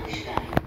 Schwanstein.